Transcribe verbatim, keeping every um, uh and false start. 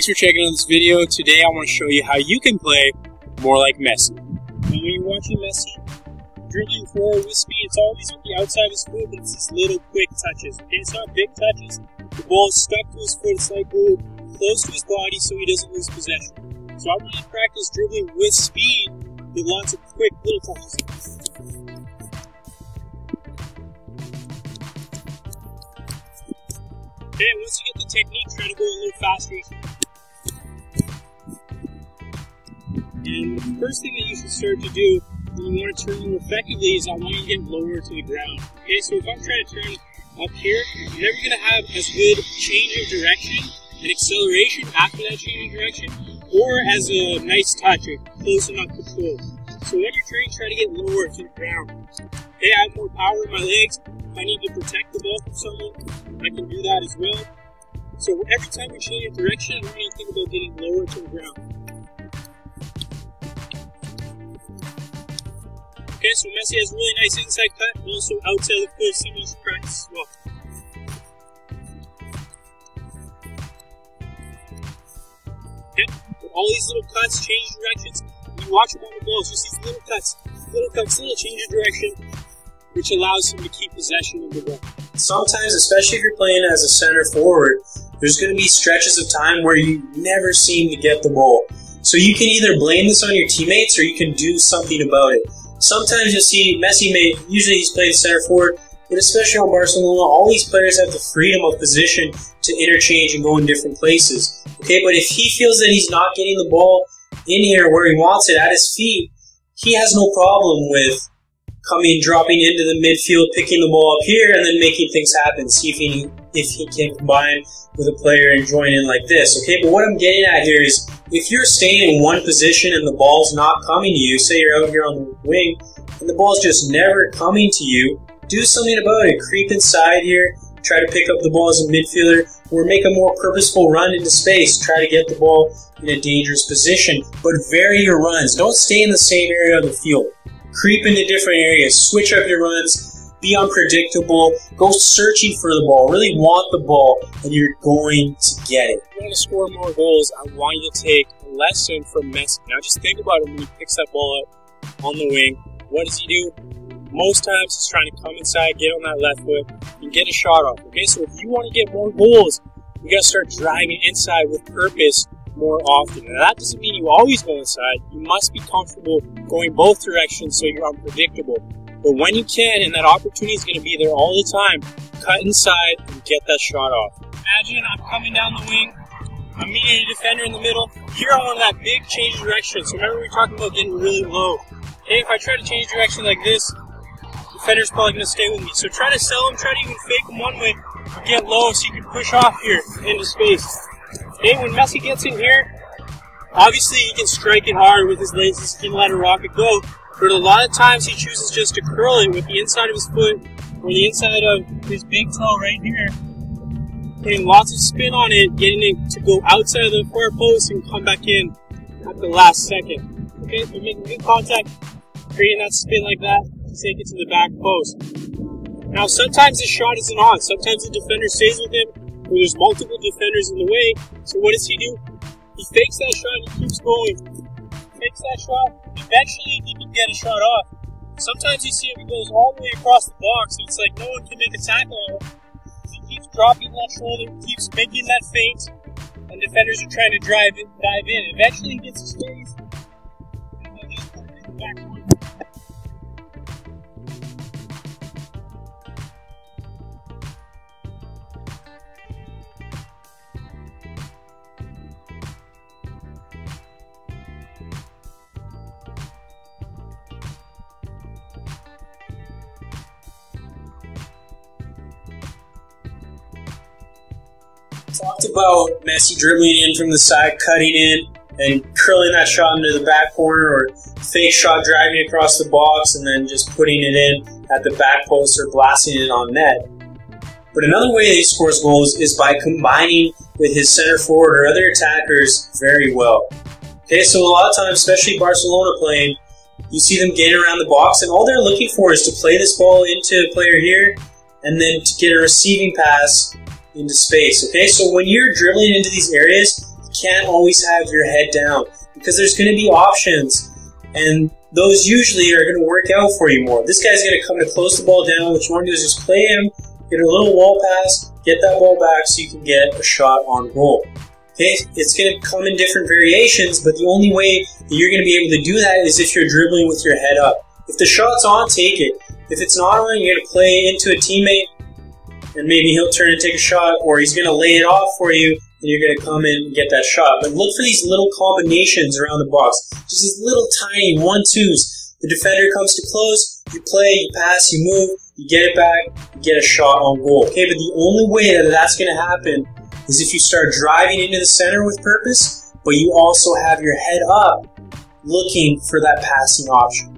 Thanks for checking out this video. Today I want to show you how you can play more like Messi. Now when you're watching Messi dribbling forward with speed, it's always with the outside of his foot, but it's these little quick touches. Okay, it's not big touches. The ball is stuck to his foot, it's like close to his body so he doesn't lose possession. So I want you to practice dribbling with speed with lots of quick little touches. Okay, once you get the technique, try to go a little faster. And the first thing that you should start to do when you want to turn effectively is I want you to get lower to the ground. Okay, so if I'm trying to turn up here, you're never going to have as good change of direction and acceleration after that change of direction, or as a nice touch or close enough control. So when you're turning, try to get lower to the ground. Okay, I have more power in my legs. I need to protect the ball from someone, I can do that as well. So every time you change direction, I want you to think about getting lower to the ground. Okay, so Messi has really nice inside cut, and also outside of the foot, so you should practice as well. Okay, with all these little cuts, change directions, you watch them on the ball, just these little cuts, little cuts, little change of direction, which allows him to keep possession of the ball. Sometimes, especially if you're playing as a center forward, there's going to be stretches of time where you never seem to get the ball. So you can either blame this on your teammates or you can do something about it. Sometimes you'll see Messi, made, usually he's playing center forward, but especially on Barcelona, all these players have the freedom of position to interchange and go in different places. Okay, but if he feels that he's not getting the ball in here where he wants it at his feet, he has no problem with coming, dropping into the midfield, picking the ball up here, and then making things happen. See if he if he can combine with a player and join in like this. Okay, but what I'm getting at here is if you're staying in one position and the ball's not coming to you, say you're out here on the wing and the ball's just never coming to you, do something about it. Creep inside here, try to pick up the ball as a midfielder, or make a more purposeful run into space. Try to get the ball in a dangerous position, but vary your runs. Don't stay in the same area of the field. Creep into different areas, switch up your runs, be unpredictable, go searching for the ball, really want the ball, and you're going to get it. If you want to score more goals, I want you to take a lesson from Messi. Now just think about him when he picks that ball up on the wing. What does he do? Most times he's trying to come inside, get on that left foot, and get a shot off. Okay, so if you want to get more goals, you got to start driving inside with purpose more often. And that doesn't mean you always go inside. You must be comfortable going both directions so you're unpredictable. But when you can, and that opportunity is going to be there all the time, cut inside and get that shot off. Imagine I'm coming down the wing, I'm meeting a defender in the middle. Here I want that big change of direction. So remember we were talking about getting really low. Okay, if I try to change direction like this, the defender's probably going to stay with me. So try to sell him, try to even fake him one way, get low so you can push off here into space. Okay, when Messi gets in here, obviously he can strike it hard with his legs, he can let a rocket go, but a lot of times he chooses just to curl it with the inside of his foot or the inside of his big toe right here, putting lots of spin on it, getting it to go outside of the far post and come back in at the last second. Okay, so making good contact, creating that spin like that, take it to the back post. Now sometimes the shot isn't on, sometimes the defender stays with him, where there's multiple defenders in the way, so what does he do? He fakes that shot and he keeps going. He fakes that shot, eventually he can get a shot off. Sometimes you see him, he goes all the way across the box, and it's like no one can make a tackle on him. He keeps dropping that shoulder, keeps making that feint, and defenders are trying to drive in, dive in. Eventually he gets his space, and he just puts it back on. Talked about Messi dribbling in from the side, cutting in, and curling that shot into the back corner, or fake shot driving across the box and then just putting it in at the back post or blasting it on net. But another way that he scores goals is by combining with his center forward or other attackers very well. Okay, so a lot of times, especially Barcelona playing, you see them getting around the box and all they're looking for is to play this ball into a player here and then to get a receiving pass into space. Okay, so when you're dribbling into these areas, can't always have your head down, because there's going to be options, and those usually are going to work out for you more. This guy's going to come to close the ball down. What you want to do is just play him, get a little wall pass, get that ball back so you can get a shot on goal. Okay, it's going to come in different variations, but the only way that you're going to be able to do that is if you're dribbling with your head up. If the shot's on, take it. If it's not on, you're going to play into a teammate, and maybe he'll turn and take a shot, or he's going to lay it off for you, and you're going to come in and get that shot. But look for these little combinations around the box. Just these little tiny one-twos. The defender comes to close, you play, you pass, you move, you get it back, you get a shot on goal. Okay, but the only way that that's going to happen is if you start driving into the center with purpose, but you also have your head up looking for that passing option.